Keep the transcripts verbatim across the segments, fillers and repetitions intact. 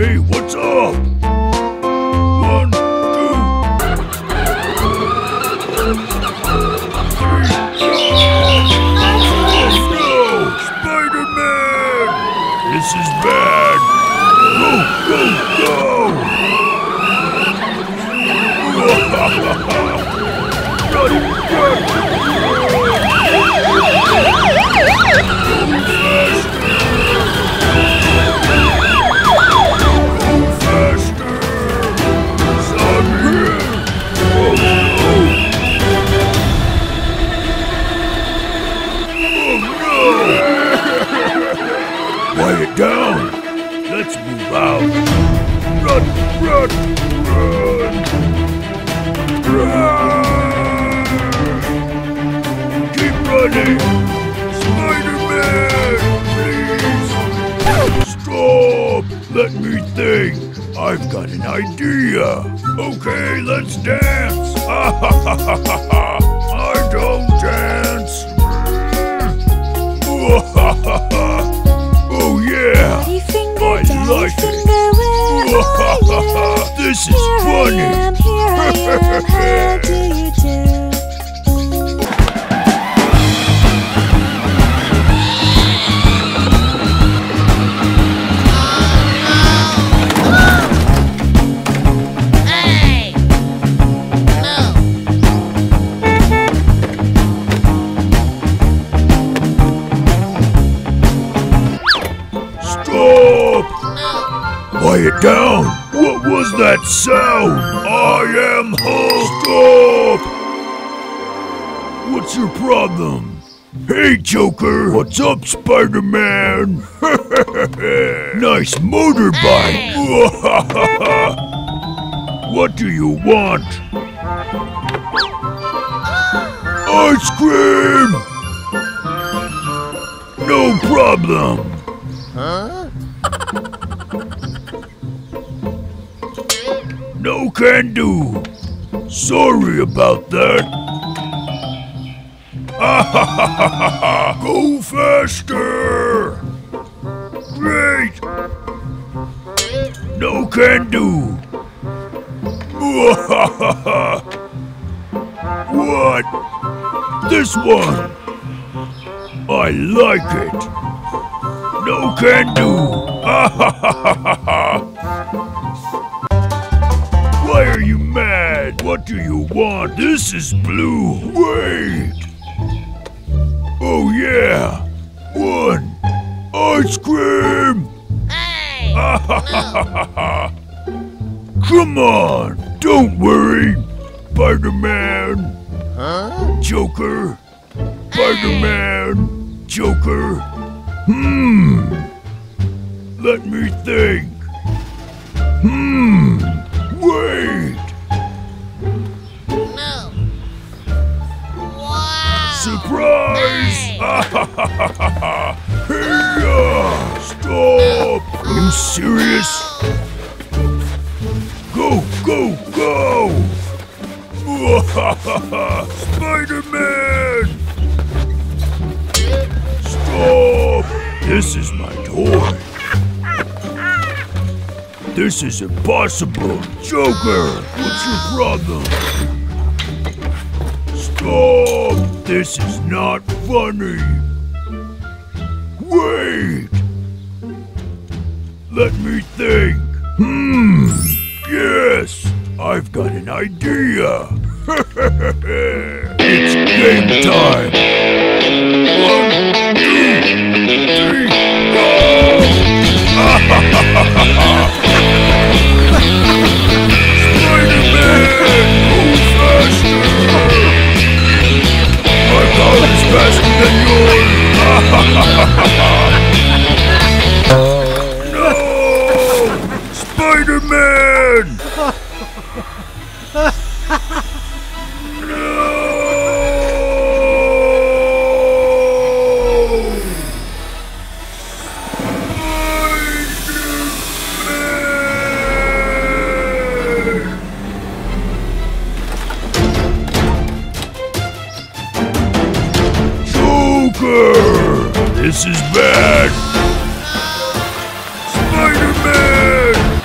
Hey, what's up? One, two, three. Oh no! Spider-Man! This is bad! Go, go, go! Got him back! Go faster! Quiet down! Let's move out! Run! Run! Run! Run! Keep running! Spider-Man! Please! Stop! Let me think! I've got an idea! Okay, let's dance! Ha ha ha ha ha! I don't dance! Ha ha ha! Yeah, daddy finger, I daddy like finger, where are you? This is here funny. I am, here I am, how do you do? Quiet down! What was that sound? I am Hulk! Stop! What's your problem? Hey, Joker! What's up, Spider-Man? Nice motorbike! What do you want? Ice cream! No problem! Huh? No can do. Sorry about that. Go faster. Great. No can do. What? This one. I like it. No can do. Ha ha ha ha. Why are you mad? What do you want? This is blue. Wait! Oh yeah! One! Ice cream! Hey! Come on! Don't worry! Spider-Man! Huh? Joker! Spider-Man! Joker! Hmm! Let me think! Hmm! Wait! No. Wow. Surprise! Hey. Hey-ya! Stop! Are you serious? Go, go, go! Spider-Man! Stop! This is my toy. This is impossible! Joker! What's your problem? Stop! This is not funny! Wait! Let me think! Hmm! Yes! I've got an idea! It's game time! One, two, three, go! Ha ha ha ha ha! Faster than yours! No! Spider-Man! No! Spider-Man! This is bad! Spider-Man!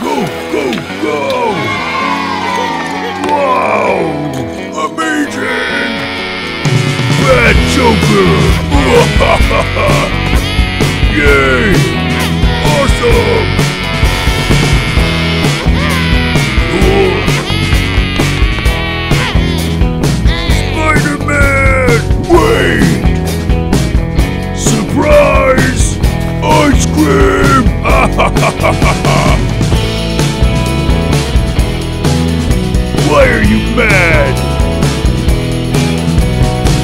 Why are you mad?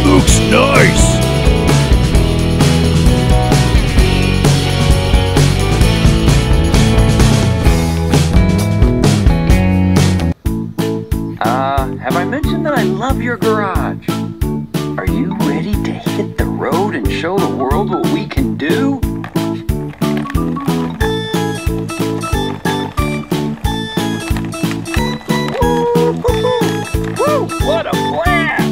Looks nice! Uh, have I mentioned that I love your garage? Are you ready to hit the road and show the world what we can do? What a blast!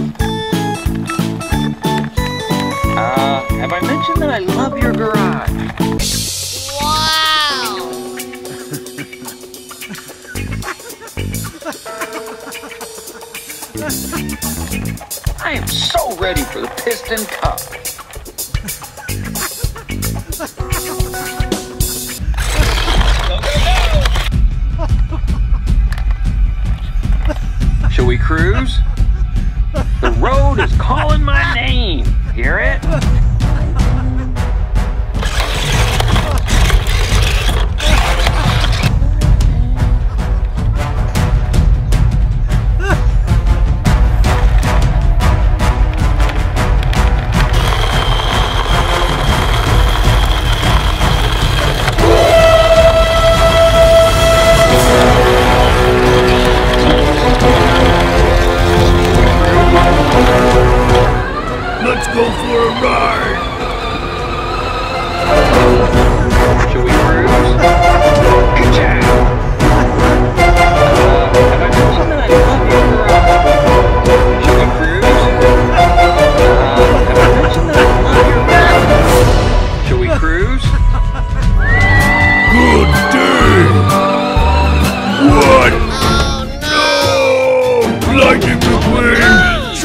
Uh, have I mentioned that I love your garage? Wow! I am so ready for the Piston Cup. Shall we cruise? The road is calling my name. Hear it?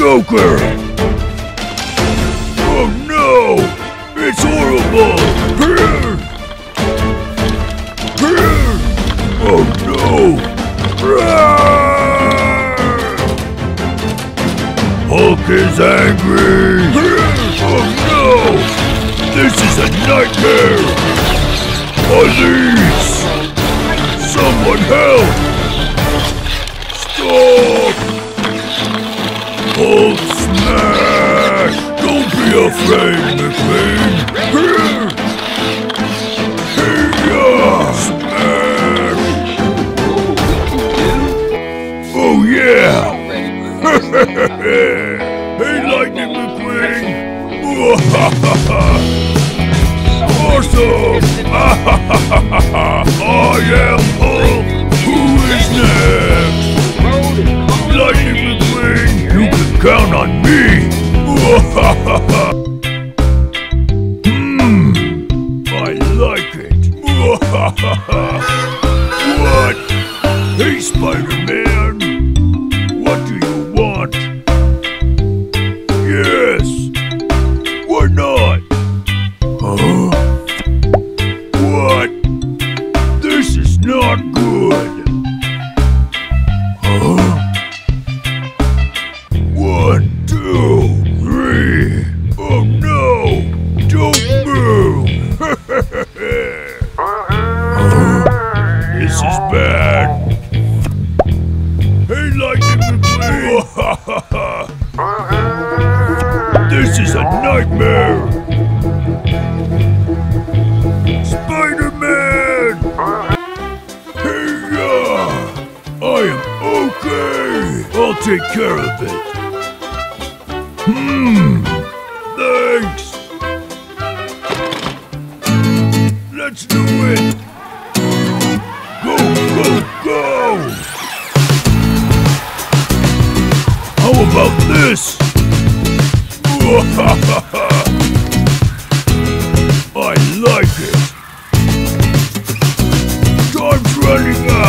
Joker! Oh no! It's horrible! Oh no! Hulk is angry! Oh no! This is a nightmare! Police! Someone help! Stop! Hulk smash! Don't be afraid, McQueen! Here! Here! Smash! Oh yeah! Hey, Lightning McQueen! Awesome! I am Hulk! Who is next? Lightning McQueen! You can count on me! Mmm, I like it! What? Hey, Spider-Man! What do you want? Yes! Why not? Huh? What? This is not good! This is a nightmare! Spider-Man! Hey-ya! I am okay! I'll take care of it! Hmm! Thanks! Let's do it! Go, go, go! How about this? I like it. Time's running out.